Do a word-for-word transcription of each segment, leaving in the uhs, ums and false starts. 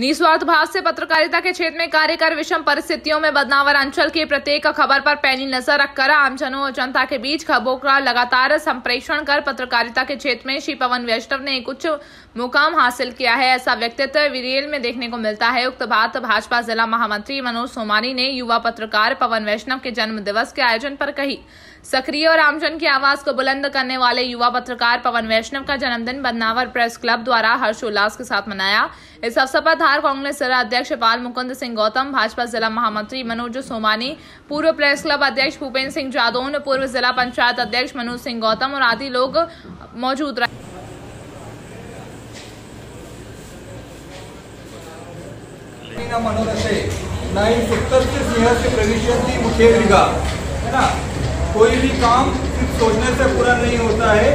निस्वार्थ भाव से पत्रकारिता के क्षेत्र में कार्य कर विषम परिस्थितियों में बदनावर अंचल की प्रत्येक खबर पर पैनी नजर रखकर आमजनों और जनता के बीच खबरों का लगातार संप्रेषण कर पत्रकारिता के क्षेत्र में श्री पवन वैष्णव ने एक उच्च मुकाम हासिल किया है। ऐसा व्यक्तित्व वीरेल में देखने को मिलता है। उक्त बात भाजपा जिला महामंत्री मनोज सोमानी ने युवा पत्रकार पवन वैष्णव के जन्म दिवस के आयोजन पर कही। सक्रिय और आमजन की आवाज को बुलंद करने वाले युवा पत्रकार पवन वैष्णव का जन्मदिन बदनावर प्रेस क्लब द्वारा हर्षोल्लास के साथ मनाया। इस अवसर पर धार कांग्रेस जिला अध्यक्ष पाल मुकुंद सिंह गौतम, भाजपा जिला महामंत्री मनोज सोमानी, पूर्व प्रेस क्लब अध्यक्ष भूपेन्द्र सिंह जादौन, पूर्व जिला पंचायत अध्यक्ष मनोज सिंह गौतम और आदि लोग मौजूद रहे। कोई भी काम सिर्फ सोचने से पूरा नहीं होता है,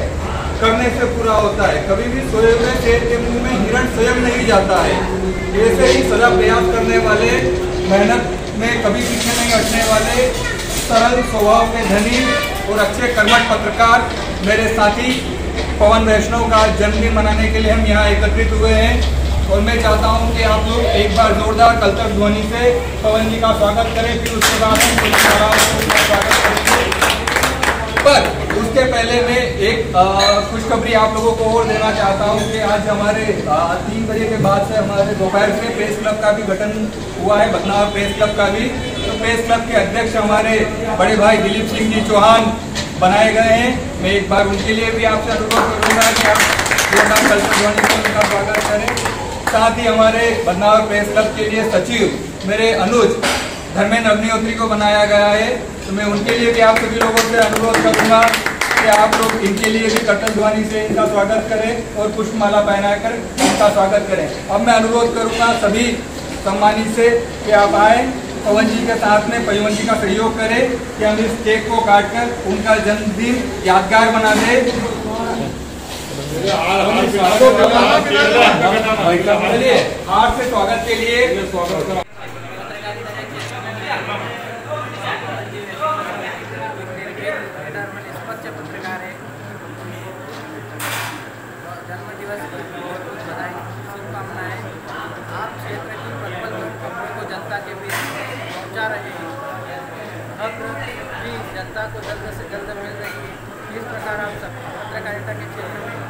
करने से पूरा होता है। कभी भी सोए हुए शेर के मुंह में हिरण स्वयं नहीं जाता है। ऐसे ही सदा प्रयास करने वाले, मेहनत में कभी पीछे नहीं हटने वाले, सरल स्वभाव के धनी और अच्छे कर्मठ पत्रकार मेरे साथी पवन वैष्णव का जन्मदिन मनाने के लिए हम यहाँ एकत्रित हुए हैं। और मैं चाहता हूँ कि आप लोग एक बार जोरदार कल तक ध्वनि से पवन जी का स्वागत करें, फिर उसके बाद स्वागत करें। पर उसके पहले मैं एक खुशखबरी आप लोगों को और देना चाहता हूं कि आज हमारे तीन बजे के बाद से हमारे दोपहर में प्रेस क्लब का भी गठन हुआ है, बदनावर प्रेस क्लब का भी। तो प्रेस क्लब के अध्यक्ष हमारे बड़े भाई दिलीप सिंह जी चौहान बनाए गए हैं। मैं एक बार उनके लिए भी आपसे अनुरोध करूँगा कि आप उनका स्वागत करें। साथ ही हमारे बदनावर प्रेस क्लब के लिए सचिव मेरे अनुज धर्मेंद्र अग्निहोत्री को बनाया गया है। तो मैं उनके लिए भी आप सभी लोगों से अनुरोध करूंगा कि आप लोग इनके लिए भी कट्टर ध्वनि से इनका स्वागत करें और पुष्पमाला पहनाकर इनका स्वागत करें। अब मैं अनुरोध करूंगा सभी सम्मानित से कि आप आए, पवन जी के साथ में पवन जी का सहयोग करें कि हम इस केक को काटकर उनका जन्मदिन यादगार बना दें। हाथ से स्वागत के लिए जन्मदिवस की बहुत बहुत बधाई, शुभकामनाएँ। आप क्षेत्र की पल पल की खबरों को जनता के बीच पहुँचा रहे हैं। हर रोटी भी जनता को जल्द से जल्द मिल रही है। इस प्रकार आप सब पत्रकारिता के क्षेत्र में